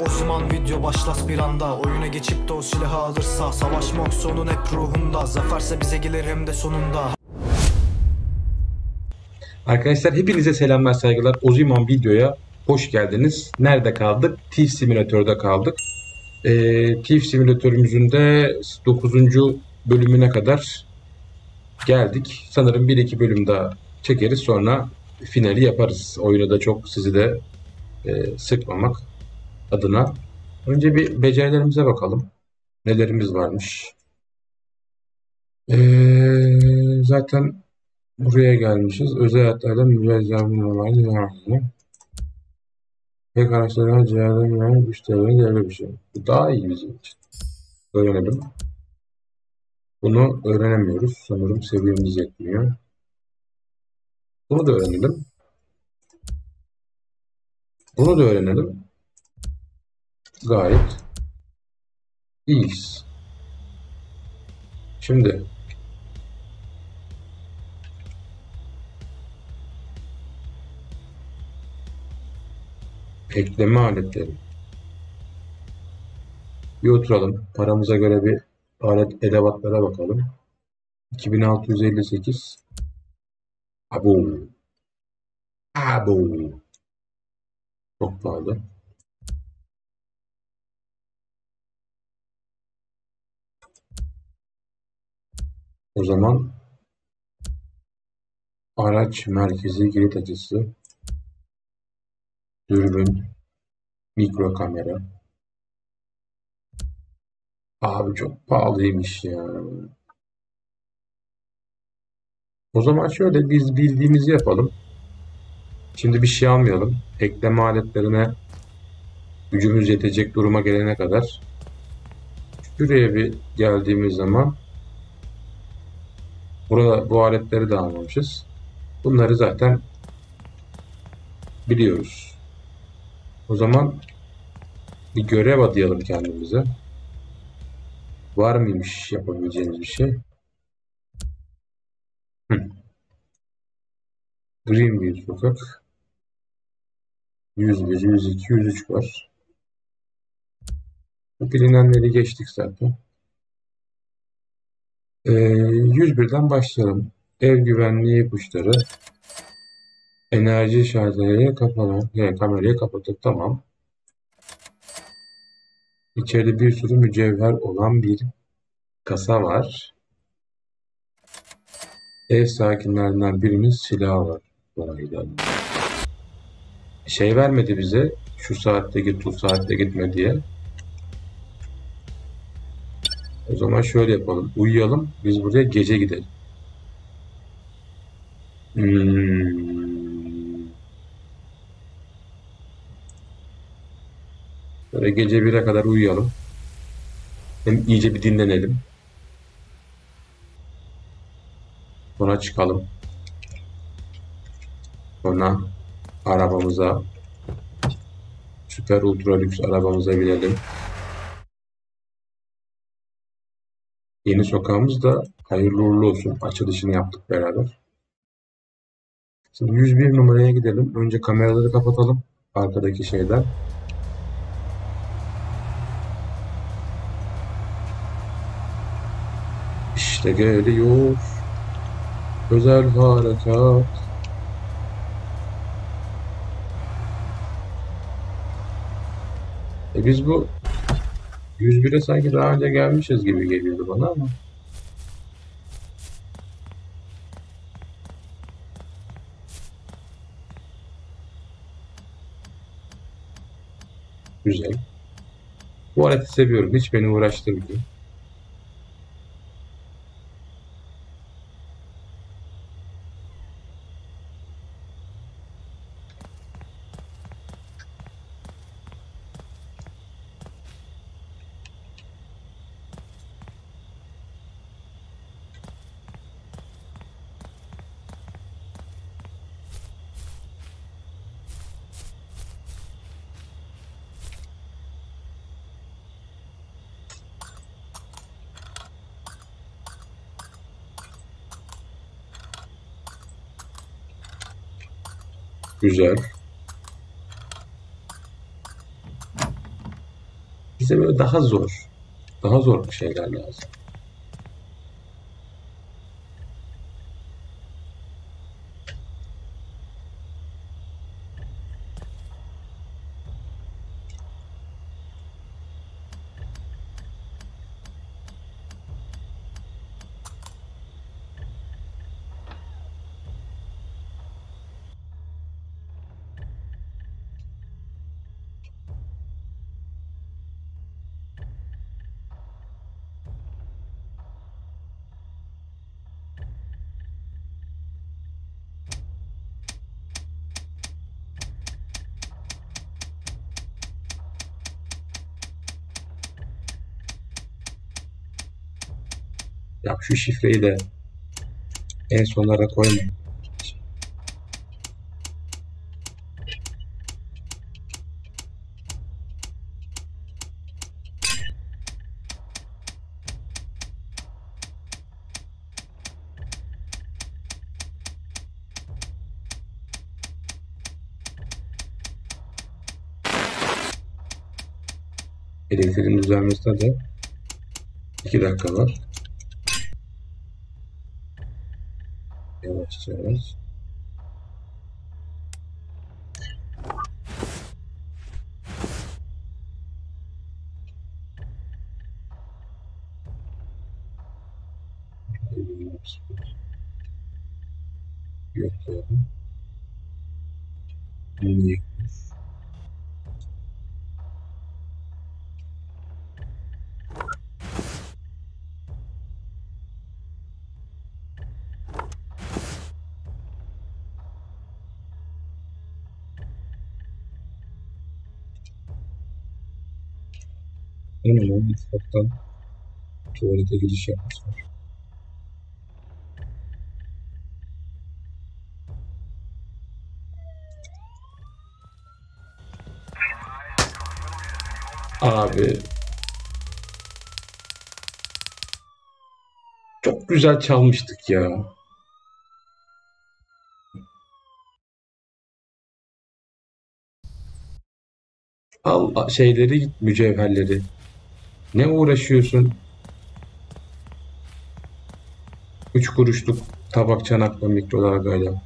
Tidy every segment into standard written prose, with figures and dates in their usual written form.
Oziman video başlas bir anda. Oyuna geçip de o silahı alırsa savaşmak sonun hep ruhunda. Zaferse bize gelir hem de sonunda. Arkadaşlar hepinize selamlar saygılar. Oziman Video'ya hoş geldiniz. Nerede kaldık? Thief Simülatör'de kaldık. Thief Simülatörümüzün de 9. bölümüne kadar geldik. Sanırım 1-2 bölüm daha çekeriz. Sonra finali yaparız. Oyunu da çok sizi de sıkmamak adına. Önce bir becerilerimize bakalım. Nelerimiz varmış. Zaten buraya gelmişiz. Özel hayatlardan mücadele olaydı. Ve araçlarına cihazlarına güçlerine değerli bir şey. Bu daha iyi bizim için. Öğrenelim. Bunu öğrenemiyoruz. Sanırım seviyemiz yetmiyor. Bunu da öğrenelim. Bunu da öğrenelim. Gayet iyiyiz. Şimdi ekleme aletleri. Bir oturalım. Paramıza göre bir alet edevatlara bakalım. 2658. Abo. Abo. Çok pahalı. O zaman araç merkezi kilit açısı, dürbün, mikro kamera. Abi çok pahalıymış ya. O zaman şöyle biz bildiğimizi yapalım. Şimdi bir şey almayalım. Ekleme aletlerine gücümüz yetecek duruma gelene kadar. Şuraya bir geldiğimiz zaman burada bu aletleri de almamışız. Bunları zaten biliyoruz. O zaman bir görev adayalım kendimize. Var mıymış yapabileceğimiz bir şey? Green bir sokak. 101, 102, 103 var. Bilinenleri geçtik zaten. 101'den başlayalım. Ev güvenliği ipuçları. Enerji şarjları kapalı. Yani kamerayı kapatıp tamam. İçeride bir sürü mücevher olan bir kasa var. Ev sakinlerinden birinin silahı var. Şey vermedi bize. Şu saatte git, bu saatte gitme diye. O zaman şöyle yapalım. Uyuyalım. Biz buraya gece gidelim. Böyle gece 1'e kadar uyuyalım. Hem iyice bir dinlenelim. Sonra çıkalım. Sonra arabamıza, süper ultra lüks arabamıza binelim. Yeni sokağımız da hayırlı uğurlu olsun. Açılışını yaptık beraber. Şimdi 101 numaraya gidelim. Önce kameraları kapatalım. Arkadaki şeyden. İşte geliyor. Özel harekat. Biz bu 101'e sanki daha önce gelmişiz gibi geliyordu bana ama. Güzel. Bu aleti seviyorum. Hiç beni uğraştırmıyor. Güzel. Bize böyle daha zor bir şeyler lazım. Ya şu şifreyi de en sonlara koymayın. Elektriğin düzelmesine de 2 dakika var. Yavaşlayacağız. Yok diyorum. Hemen bir ufaktan tuvalete giriş yapmışlar. Abi çok güzel çalmıştık ya. Al şeyleri git, mücevherleri. Ne uğraşıyorsun? 3 kuruşluk tabak çanakla mikrolargayla.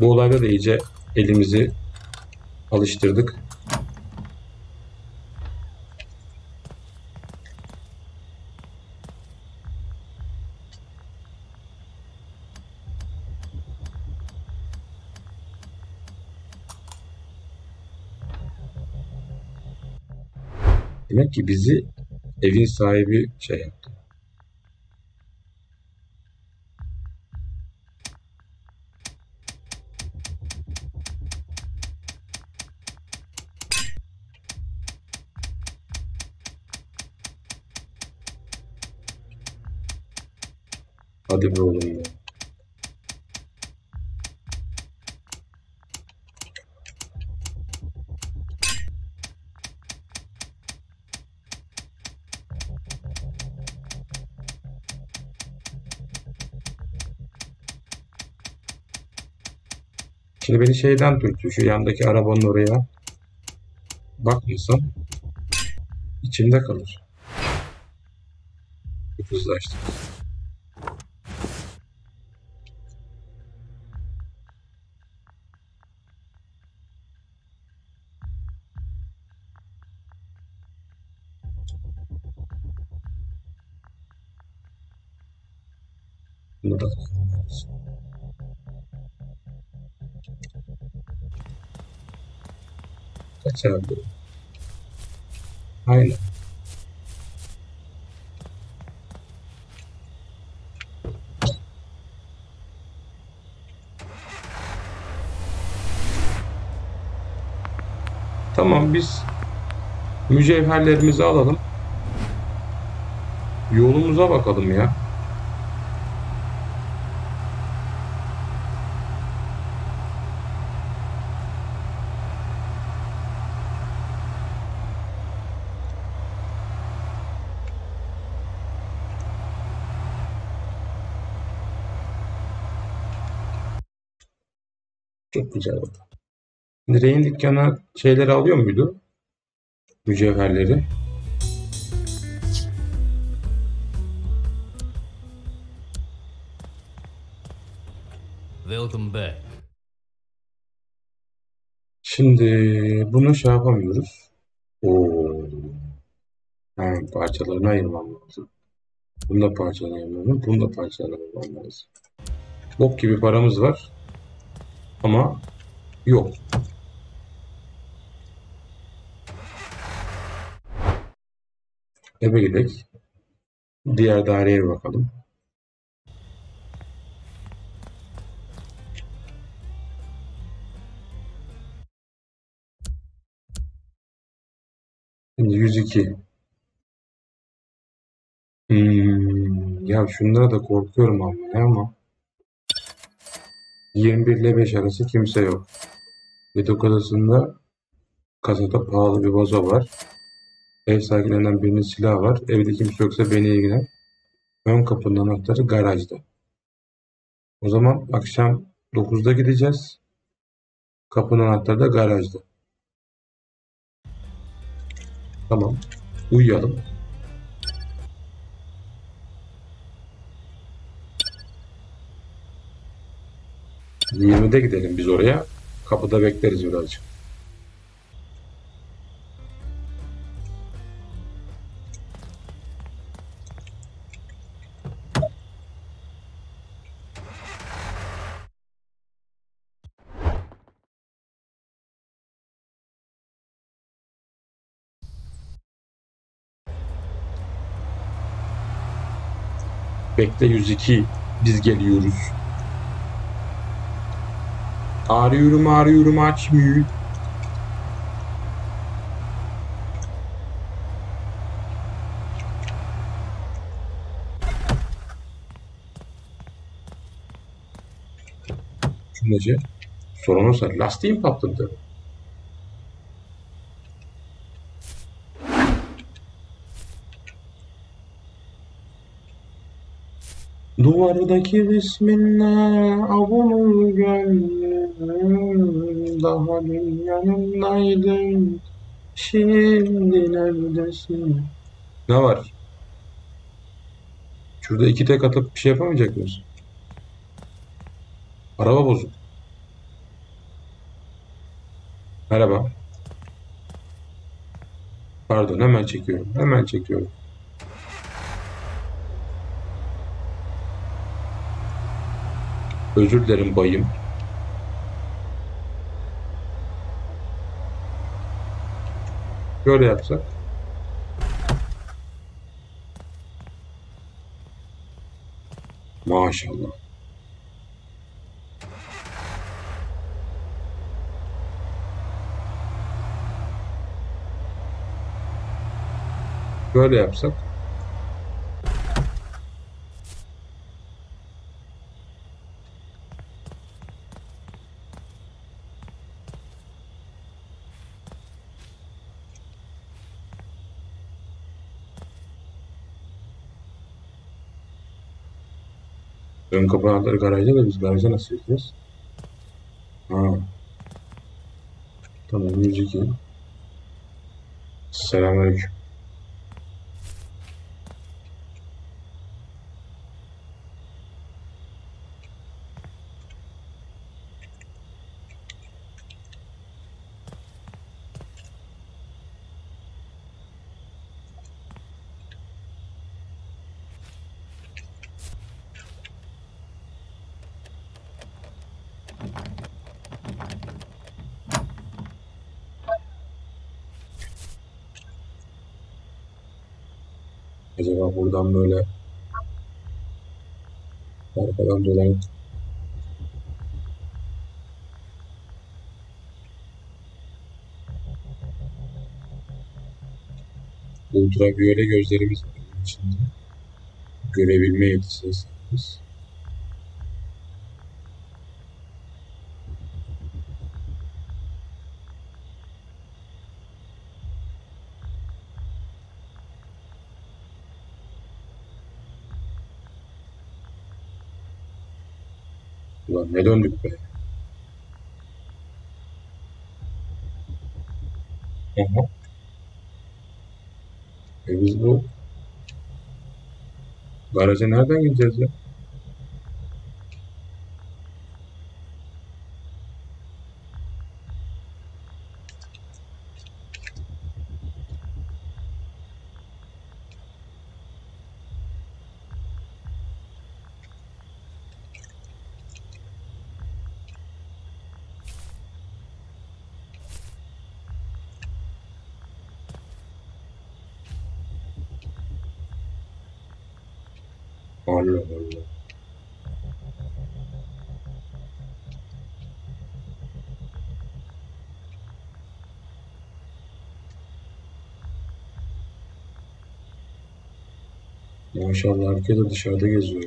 Bu olayda da iyice elimizi alıştırdık. Demek ki bizi evin sahibi şey yaptı. Hadi be oğlum ya. Şimdi beni şeyden dürtüyor, şu yandaki arabanın oraya bakmasam içimde kalır. Hızlaştık. Kaç abi? Aynen. Tamam, biz Mücevherlerimizi alalım. Yolumuza bakalım ya. Çok güzel oldu. Şimdi Rey'in dükkana şeyleri alıyor muydu? Mücevherleri. Welcome back. Şimdi bunu şey yapamıyoruz. Hemen parçalarını ayırmam lazım. Bunu da parçalayamıyorum. Bunu da parçalayamam lazım. Bok gibi paramız var. Ama yok. Eve gidelim. Diğer daireye bakalım. Şimdi 102. Ya şunlara da korkuyorum ama. 21 ile 5 arası kimse yok. Yatak odasında kasada pahalı bir vazo var. Ev sakinlerinden birinin silahı var. Evde kimse yoksa beni ilgilen. Ön kapının anahtarı garajda. O zaman akşam 9'da gideceğiz. Kapının anahtarı da garajda. Tamam. Uyuyalım. Yemeğe gidelim biz oraya. Kapıda bekleriz birazcık. Bekle 102. Biz geliyoruz. Arıyorum açmıyor. Nece? Sorun olsa lastiğim patladı. Duvardaki resminle avunun gönlüm, daha dün yanımdaydın, şimdi neredesin? Ne var? Şurada iki tek atıp bir şey yapamayacak mısın? Araba bozuk. Merhaba. Pardon, hemen çekiyorum. Özür dilerim bayım. Şöyle yapsak. Maşallah. Şöyle yapsak. Ön kapı anahtarı garajda da biz garaja nasıl gideceğiz? Tamam, 102. Selamünaleyküm. Acaba buradan böyle arkadan dolanıp ultraviyole gözlerimiz var içinde. Görebilme yetisine sahibiz. Ulan ne döndük be? Aha. Biz bu garaja nereden gideceğiz ya? Allah Allah. Maşallah herkes de dışarıda geziyor.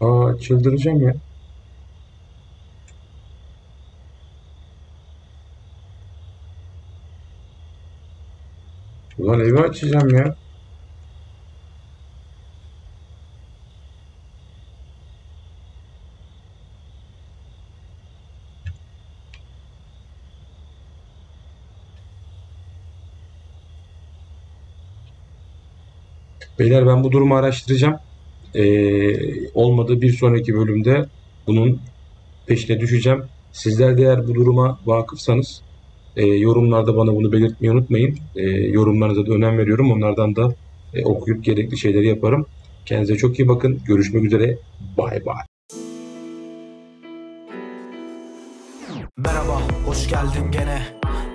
Aa, çıldıracağım ya. Ulan evi açacağım ya. Beyler ben bu durumu araştıracağım. Olmadı bir sonraki bölümde bunun peşine düşeceğim. Sizler de eğer bu duruma vakıfsanız yorumlarda bana bunu belirtmeyi unutmayın. Yorumlarınıza da önem veriyorum. Onlardan da okuyup gerekli şeyleri yaparım. Kendinize çok iyi bakın. Görüşmek üzere. Bay bay. Merhaba, hoş geldin gene.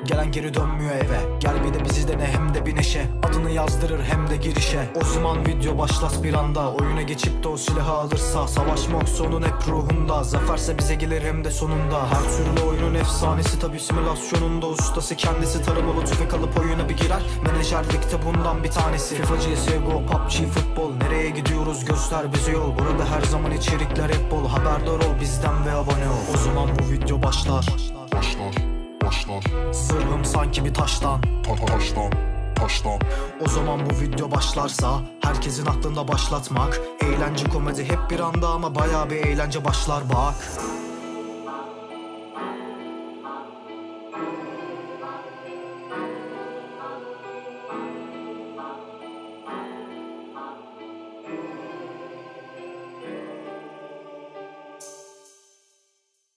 Gelen geri dönmüyor eve. Gel bir de bizi dene, hem de bir neşe. Adını yazdırır hem de girişe. Oziman video başlas bir anda. Oyuna geçip de o silahı alırsa, savaşmak sonun hep ruhunda. Zaferse bize gelir hem de sonunda. Her türlü oyunun efsanesi, tabi simülasyonunda ustası. Kendisi taramalı tüfek alıp oyuna bir girer. Menajerlikte bundan bir tanesi. FIFA, CSGO, PUBG, futbol. Nereye gidiyoruz göster bize yol. Burada her zaman içerikler hep bol. Haberdar ol bizden ve abone ol. Oziman bu video başlar. Zırhım sanki bir taştan. O zaman bu video başlarsa herkesin aklında başlatmak. Eğlence komedi hep bir anda ama bayağı bir eğlence başlar bak.